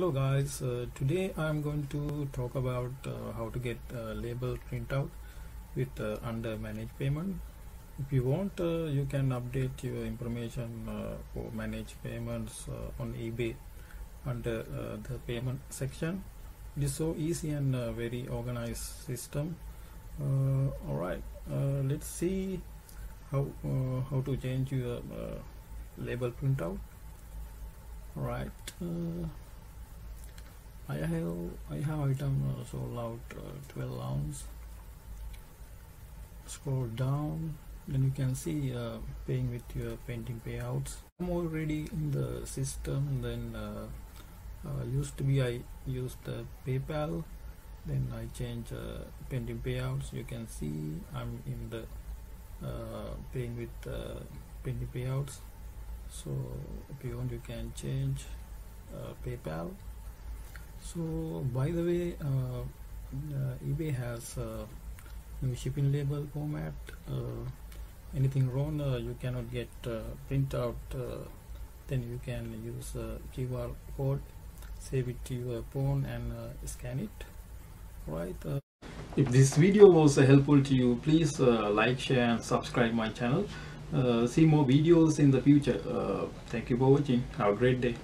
Hello guys, today I'm going to talk about how to get label printout with under manage payment. If you want, you can update your information for manage payments on eBay under the payment section. It is so easy and very organized system. Alright, let's see how to change your label printout. Alright. I have item sold out 12 ounce. Scroll down, then you can see paying with your painting payouts. I'm already in the system. Then used to be I used PayPal. Then I change painting payouts. You can see I'm in the paying with painting payouts. So if you want, you can change PayPal. So by the way, eBay has new shipping label format. Anything wrong, you cannot get printout, then you can use QR code, save it to your phone and scan it. Right. If this video was helpful to you, please like, share and subscribe my channel. See more videos in the future. Thank you for watching. Have a great day.